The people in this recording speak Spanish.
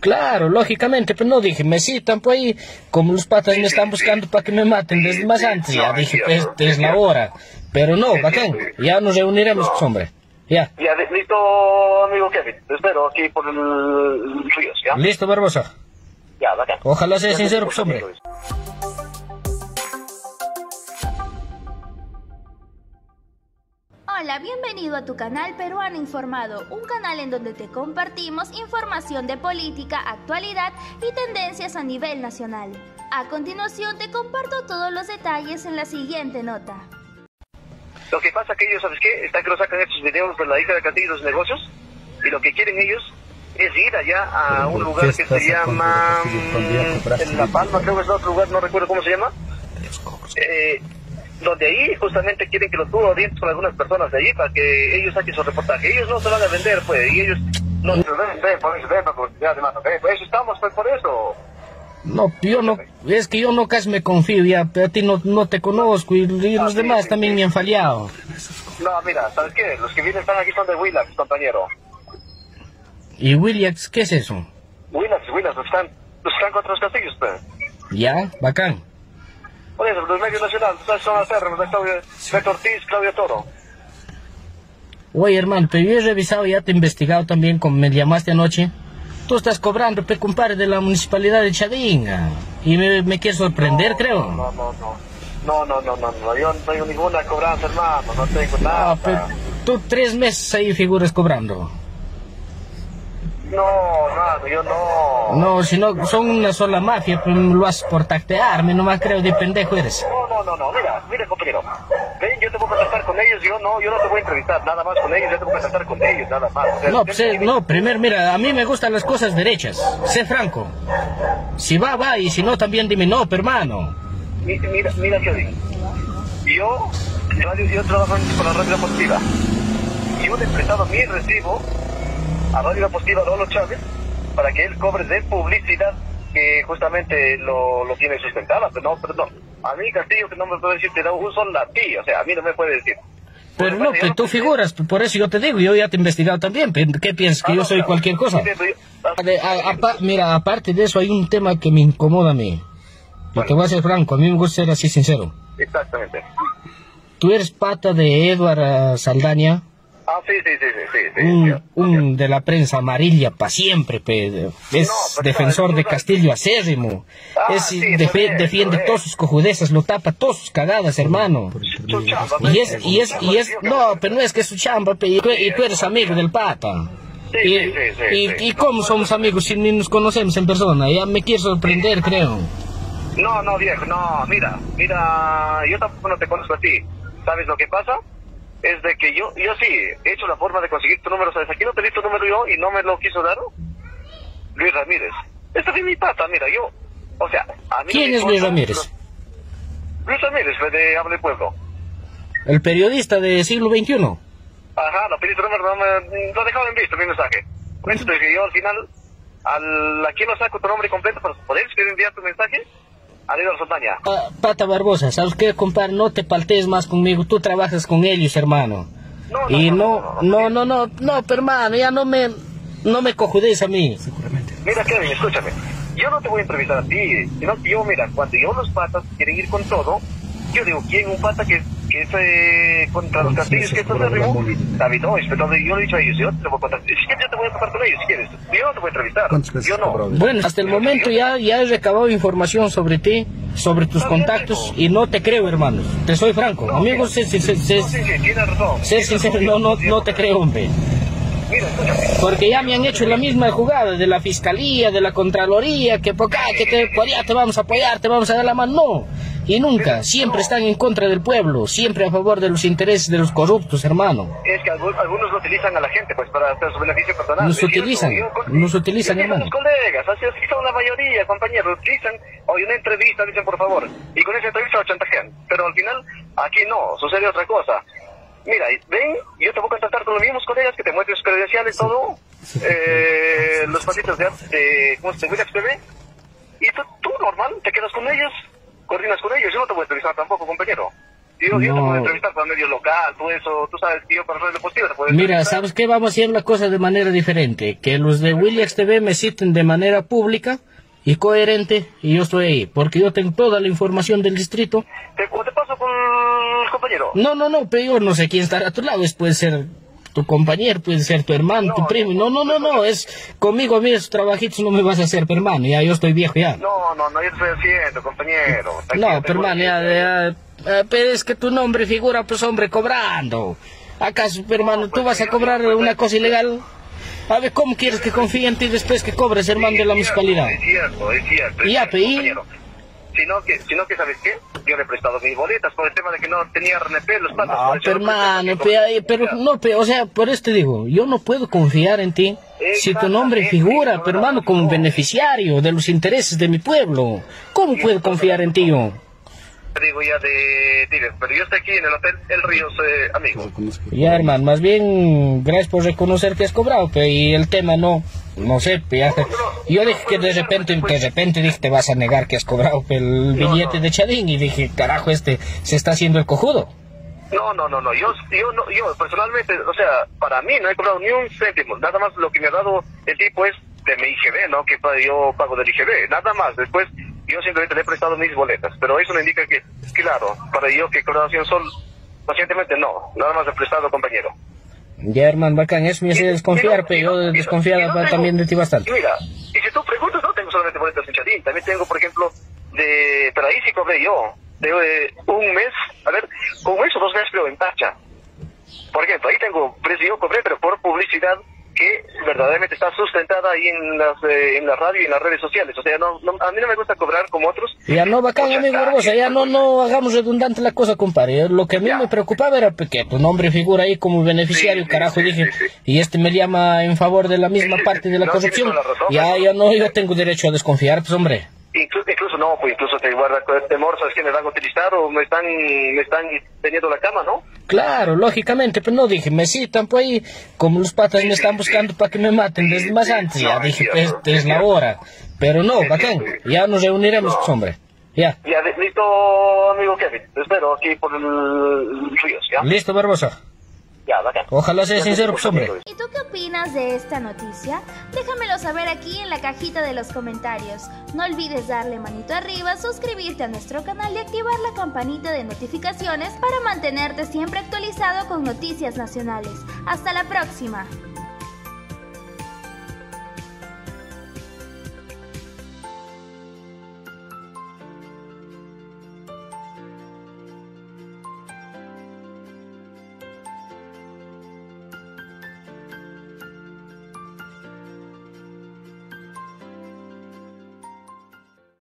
Claro, lógicamente, pero no dije, me citan por ahí, como los patas me están buscando para que me maten desde más antes, ya dije, pues es la hora, pero no, bacán, ya nos reuniremos, hombre, ya. Ya, listo, amigo Kevin, te espero aquí por el río, ¿ya? Listo, Barbosa. Ya, bacán. Ojalá sea sincero, pues, hombre. Hola, bienvenido a tu canal Peruano Informado, un canal en donde te compartimos información de política, actualidad y tendencias a nivel nacional. A continuación te comparto todos los detalles en la siguiente nota. Lo que pasa que ellos, ¿sabes qué? Están que nos sacan estos videos por la hija de Cantilla y los negocios, y lo que quieren ellos es ir allá a un lugar que se llama... en La Palma, creo que es otro lugar, no recuerdo cómo se llama. Donde ahí justamente quieren que los tú orientes con algunas personas de ahí para que ellos saquen su reportaje. Ellos no se van a vender, pues, y ellos no se ven para publicidad de más, ¿ok? Por eso estamos, pues, por eso. No, yo no, es que yo no casi me confío ya, pero a ti no te conozco y los demás también me han fallado. No, mira, ¿sabes qué? Los que vienen están aquí son de Willax, compañero. ¿Y Willax qué es eso? Willax, los que están contra los castillos, pues. Ya, bacán. Por eso, los medios nacionales, son acérrimos, Beto Ortiz, Claudio Toro. Oye, hermano, pero yo he revisado, ya te he investigado también, como me llamaste anoche. Tú estás cobrando, pe compadre, de la municipalidad de Chadín. Y me quieres sorprender, no, creo. No, yo no tengo ninguna cobranza, hermano, no tengo nada. No, pero tú 3 meses ahí figuras cobrando. No, hermano, yo no. No, si no, son una sola mafia, pues lo haces por tactearme, nomás creo de pendejo eres. No, mira compañero, ven, yo te voy a contactar con ellos, yo no te voy a entrevistar nada más con ellos, yo te voy a contactar con ellos, nada más. O sea, no, pues, no, primero, mira, a mí me gustan las cosas derechas, sé franco. Si va, y si no, también dime no, pero hermano. Mira, yo digo, yo trabajo con la radio deportiva, yo le he prestado mi recibo a Radio Positiva Lolo Chávez para que él cobre de publicidad que justamente lo tiene sustentada, pero no. A mí Castillo que no me puede decir te da un sol a ti, o sea, a mí no me puede decir. Pero no, que tú figuras, por eso yo te digo, yo ya te he investigado también, ¿qué piensas? ¿Que yo soy cualquier cosa? Mira, aparte de eso hay un tema que me incomoda a mí. Yo te voy a ser franco, a mí me gusta ser así sincero. Exactamente. Tú eres pata de Edward Saldaña. Ah, sí. Un de la prensa amarilla para siempre, Pedro. Es no, defensor de Castillo acérrimo. Es, sí, defiende todas sus cojudezas, lo tapa todas sus cagadas, hermano. Su chamba, no, pero no es que es su chamba, y tú eres amigo del pata. ¿Y cómo somos amigos si ni nos conocemos en persona? Ya me quiere sorprender, creo. No, viejo, no, mira, yo tampoco no te conozco a ti. ¿Sabes lo que pasa? Es de que yo sí, he hecho la forma de conseguir tu número, ¿sabes? Aquí no pedí tu número yo y no me lo quiso dar Luis Ramírez. Este es mi pata, mira, yo. O sea, a mí... ¿Quién es Luis Ramírez? Luis Ramírez, de Habla del Pueblo. ¿El periodista de Siglo XXI? Ajá, no pedí tu número, no dejaba en visto mi mensaje. Por eso te dije yo al final, aquí no saco tu nombre completo para poder enviar tu mensaje. Pata Barbosa, ¿sabes qué, compadre? No te paltees más conmigo, tú trabajas con ellos, hermano. No, pero hermano, ya no me cojudes a mí. Seguramente. Mira, Kevin, escúchame, yo no te voy a entrevistar a ti, sino que yo, mira, cuando los patas quieren ir con todo, yo digo, ¿quién un pata que es contra los castillos que están arriba? David, no, entonces yo lo he dicho a ellos, yo te voy a contar, yo te voy a tratar con ellos si quieres, yo no te voy a entrevistar, yo no. Bueno, hasta el momento ya he recabado información sobre ti, sobre tus contactos, y no te creo, hermano, te soy franco, amigos, no te creo, hombre. Porque ya me han hecho la misma jugada de la Fiscalía, de la Contraloría, que por acá, que te vamos a apoyar, te vamos a dar la mano, no. Y nunca, siempre están en contra del pueblo, siempre a favor de los intereses de los corruptos, hermano. Es que algunos lo utilizan a la gente, pues, para hacer su beneficio personal. Nos utilizan, hermano. Los colegas, así son la mayoría, compañeros, utilizan, hoy una entrevista, dicen por favor, y con esa entrevista lo chantajean. Pero al final, aquí no, sucede otra cosa. Mira, ven, yo te voy a contactar con los mismos colegas que te muestren sus credenciales, todo, los patitos de ¿cómo se ve? Y tú normal, te quedas con ellos, coordinas con ellos, yo no te voy a entrevistar tampoco, compañero. Yo te puedo entrevistar con medios locales, todo eso, tú sabes que yo por redes posibles puedo entrevistar. Mira, ¿sabes qué? Vamos a hacer la cosa de manera diferente, que los de Willax TV me citen de manera pública y coherente, y yo estoy ahí, porque yo tengo toda la información del distrito. ¿Te paso con el compañero? No, pero yo no sé quién estará a tu lado, puede ser tu compañero, puede ser tu hermano, tu primo, no, es conmigo, a mí esos trabajitos no me vas a hacer, hermano, ya yo estoy viejo ya. No, yo estoy haciendo, compañero. No, hermano, ya, pero es que tu nombre figura, pues hombre, cobrando. ¿Acaso, hermano, tú vas a cobrar una cosa ilegal? A ver, ¿cómo quieres que confíe en ti después que cobres, hermano, de la municipalidad? Es cierto. Ya, compañero. Sino que, ¿sabes qué? Yo le he prestado mis boletas por el tema de que no tenía RNP los patos. No, pero hermano, o sea, por eso te digo, yo no puedo confiar en ti si tu nombre figura, pero hermano, como beneficiario de los intereses de mi pueblo. ¿Cómo puedo confiar en ti yo? Te digo ya pero yo estoy aquí en el Hotel El Río, amigo. Ya, hermano, más bien, gracias por reconocer que has cobrado, y el tema no sé, yo dije que de repente dije, te vas a negar que has cobrado el billete de Chadín, y dije, carajo, se está haciendo el cojudo. No, yo personalmente, o sea, para mí no he cobrado ni un céntimo, nada más lo que me ha dado el tipo es de mi IGB, ¿no? Que yo pago del IGB, nada más, después... Yo simplemente le he prestado mis boletas, pero eso me indica que, claro, para yo que colaboración son, pacientemente no, nada más he prestado, compañero. Ya, hermano, bacán, eso me hace desconfiar, pero yo desconfiaba también de ti bastante. Mira, y si tú preguntas, no tengo solamente boletas de Chadín, también tengo, por ejemplo, pero ahí sí cobré yo, de un mes, a ver, como eso 2 meses creo en tacha. Por ejemplo, ahí tengo, yo cobré, pero por publicidad que verdaderamente está sustentada ahí en la radio y en las redes sociales. O sea, a mí no me gusta cobrar como otros. Ya no, bacán, amigo Barbosa, ya no hagamos redundante la cosa, compadre. Lo que a mí me preocupaba era que tu nombre figura ahí como beneficiario, carajo, dije, y me llama en favor de la misma parte de la corrupción. La razón, yo tengo derecho a desconfiar, pues, hombre. Incluso te guarda temor, ¿sabes que me van a utilizar o me están teniendo la cama, no? Claro, lógicamente, pero no dije, me citan pues ahí, como los patas me están buscando para que me maten desde más antes, ya dije, es la hora, pero no, bacán, ya nos reuniremos, pues, hombre, ya. Ya, listo, amigo Kevin, te espero aquí por el río, ¿ya? Listo, Barbosa. Ya, bacán. Ojalá sea sincero, pues, hombre. ¿Y tú qué opinas de esta noticia? Déjamelo saber aquí en la cajita de los comentarios. No olvides darle manito arriba, suscribirte a nuestro canal y activar la campanita de notificaciones para mantenerte siempre actualizado con noticias nacionales. ¡Hasta la próxima!